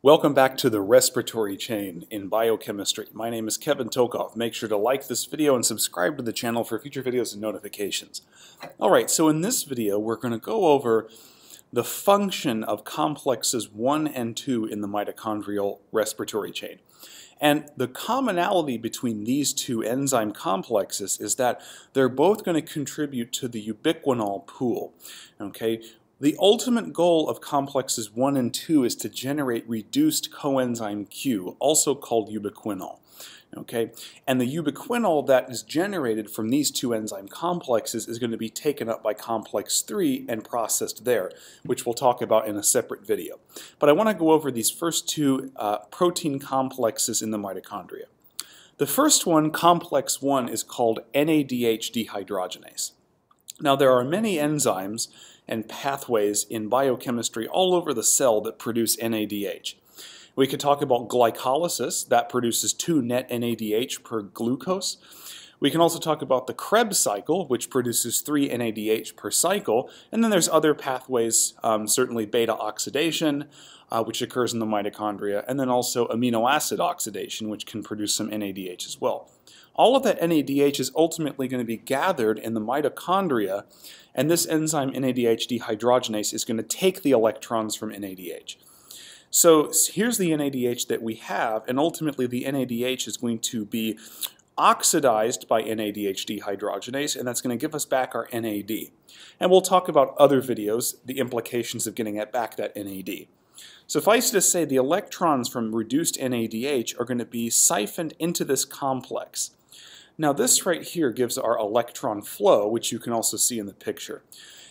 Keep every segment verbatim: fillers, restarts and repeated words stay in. Welcome back to the respiratory chain in biochemistry. My name is Kevin Tokoph. Make sure to like this video and subscribe to the channel for future videos and notifications. Alright, so in this video we're going to go over the function of complexes one and two in the mitochondrial respiratory chain. And the commonality between these two enzyme complexes is that they're both going to contribute to the ubiquinol pool. Okay? The ultimate goal of complexes one and two is to generate reduced coenzyme Q, also called ubiquinol. Okay? And the ubiquinol that is generated from these two enzyme complexes is going to be taken up by complex three and processed there, which we'll talk about in a separate video. But I want to go over these first two uh, protein complexes in the mitochondria. The first one, complex one, is called N A D H dehydrogenase. Now, there are many enzymes and pathways in biochemistry all over the cell that produce N A D H. We could talk about glycolysis, that produces two net N A D H per glucose. We can also talk about the Krebs cycle, which produces three N A D H per cycle. And then there's other pathways, um, certainly beta oxidation, uh, which occurs in the mitochondria, and then also amino acid oxidation, which can produce some N A D H as well. All of that N A D H is ultimately going to be gathered in the mitochondria, and this enzyme N A D H dehydrogenase is going to take the electrons from N A D H. So here's the N A D H that we have, and ultimately the N A D H is going to be oxidized by N A D H dehydrogenase, and that's going to give us back our N A D. And we'll talk about other videos, the implications of getting back that N A D. Suffice to say, the electrons from reduced N A D H are going to be siphoned into this complex. Now, this right here gives our electron flow, which you can also see in the picture.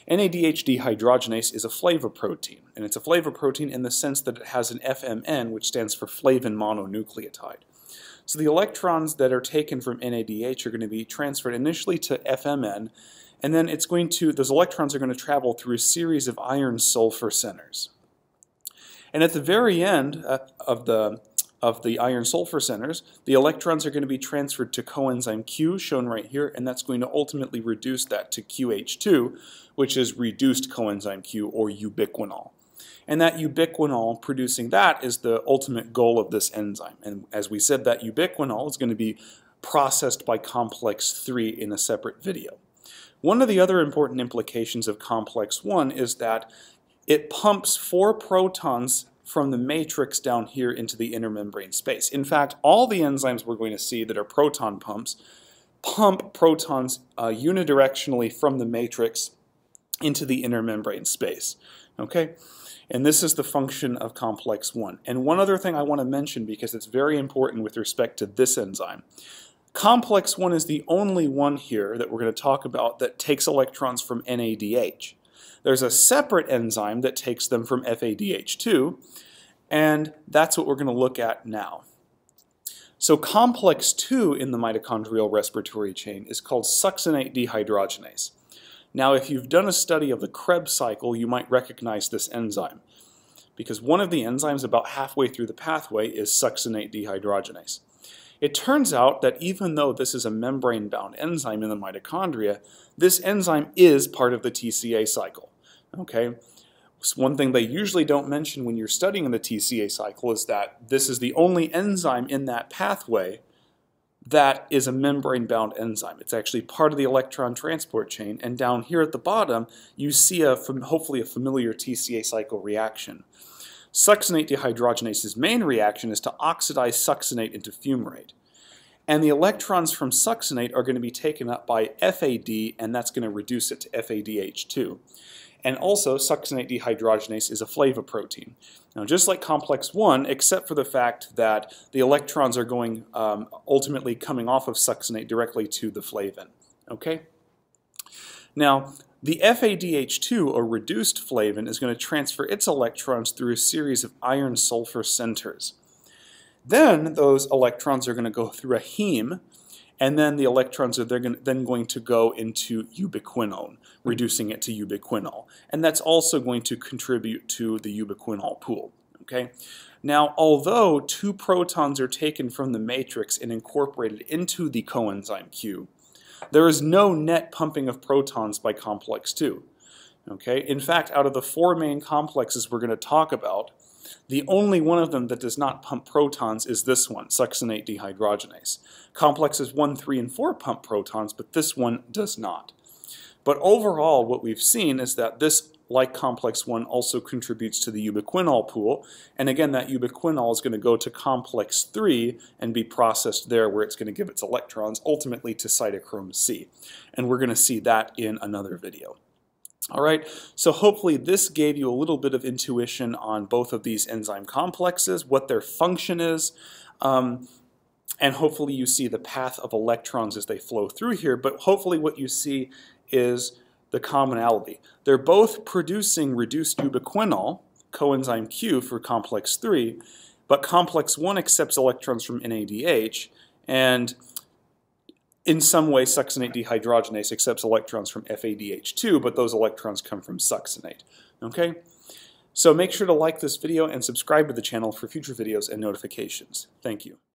N A D H dehydrogenase is a flavoprotein, and it's a flavoprotein in the sense that it has an F M N, which stands for flavin mononucleotide. So the electrons that are taken from N A D H are going to be transferred initially to F M N, and then it's going to, those electrons are going to travel through a series of iron-sulfur centers. And at the very end uh, of the of the iron-sulfur centers, the electrons are going to be transferred to coenzyme Q, shown right here, and that's going to ultimately reduce that to Q H two, which is reduced coenzyme Q, or ubiquinol. And that ubiquinol, producing that, is the ultimate goal of this enzyme. And as we said, that ubiquinol is going to be processed by complex three in a separate video. One of the other important implications of complex one is that it pumps four protons from the matrix down here into the intermembrane space. In fact, all the enzymes we're going to see that are proton pumps pump protons uh, unidirectionally from the matrix into the intermembrane space. Okay? And this is the function of complex one. And one other thing I want to mention, because it's very important with respect to this enzyme. Complex one is the only one here that we're going to talk about that takes electrons from N A D H. There's a separate enzyme that takes them from F A D H two, and that's what we're going to look at now. So complex two in the mitochondrial respiratory chain is called succinate dehydrogenase. Now, if you've done a study of the Krebs cycle, you might recognize this enzyme, because one of the enzymes about halfway through the pathway is succinate dehydrogenase. It turns out that even though this is a membrane-bound enzyme in the mitochondria, this enzyme is part of the T C A cycle. Okay? So one thing they usually don't mention when you're studying the T C A cycle is that this is the only enzyme in that pathway that is a membrane-bound enzyme. It's actually part of the electron transport chain, and down here at the bottom, you see a hopefully a familiar T C A cycle reaction. Succinate dehydrogenase's main reaction is to oxidize succinate into fumarate. And the electrons from succinate are going to be taken up by F A D, and that's going to reduce it to F A D H two. And also, succinate dehydrogenase is a flavoprotein. Now, just like complex one, except for the fact that the electrons are going, um, ultimately coming off of succinate directly to the flavin. Okay? Now, the F A D H two, or reduced flavin, is going to transfer its electrons through a series of iron-sulfur centers. Then those electrons are going to go through a heme, and then the electrons are then going to go into ubiquinone, reducing it to ubiquinol. And that's also going to contribute to the ubiquinol pool. Okay? Now, although two protons are taken from the matrix and incorporated into the coenzyme Q, there is no net pumping of protons by complex two. Okay? In fact, out of the four main complexes we're going to talk about, The only one of them that does not pump protons is this one, succinate dehydrogenase. Complexes one, three, and four pump protons, but this one does not. But overall, what we've seen is that this, like complex one, also contributes to the ubiquinol pool. And again, that ubiquinol is going to go to complex three and be processed there, where it's going to give its electrons ultimately to cytochrome C. And we're going to see that in another video. All right, so hopefully this gave you a little bit of intuition on both of these enzyme complexes, what their function is, um, and hopefully you see the path of electrons as they flow through here. But hopefully what you see is the commonality. They're both producing reduced ubiquinol, coenzyme Q for complex three, but complex one accepts electrons from N A D H, and in some way succinate dehydrogenase accepts electrons from F A D H two, but those electrons come from succinate. Okay? So make sure to like this video and subscribe to the channel for future videos and notifications. Thank you.